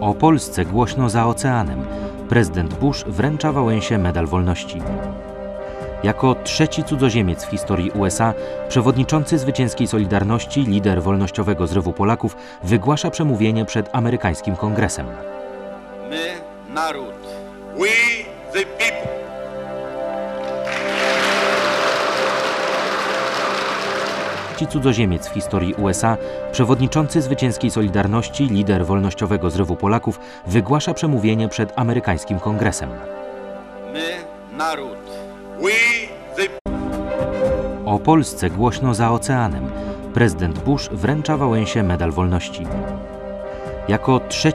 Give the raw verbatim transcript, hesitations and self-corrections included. O Polsce głośno za oceanem. Prezydent Bush wręcza Wałęsie Medal Wolności. Jako trzeci cudzoziemiec w historii U S A, przewodniczący zwycięskiej Solidarności, lider wolnościowego zrywu Polaków, wygłasza przemówienie przed amerykańskim kongresem. My, naród. We, the people. Trzeci cudzoziemiec w historii U S A, przewodniczący zwycięskiej Solidarności, lider wolnościowego zrywu Polaków, wygłasza przemówienie przed amerykańskim kongresem. My, naród. We, the... O Polsce głośno za oceanem. Prezydent Bush wręcza Wałęsie Medal Wolności. Jako trzeci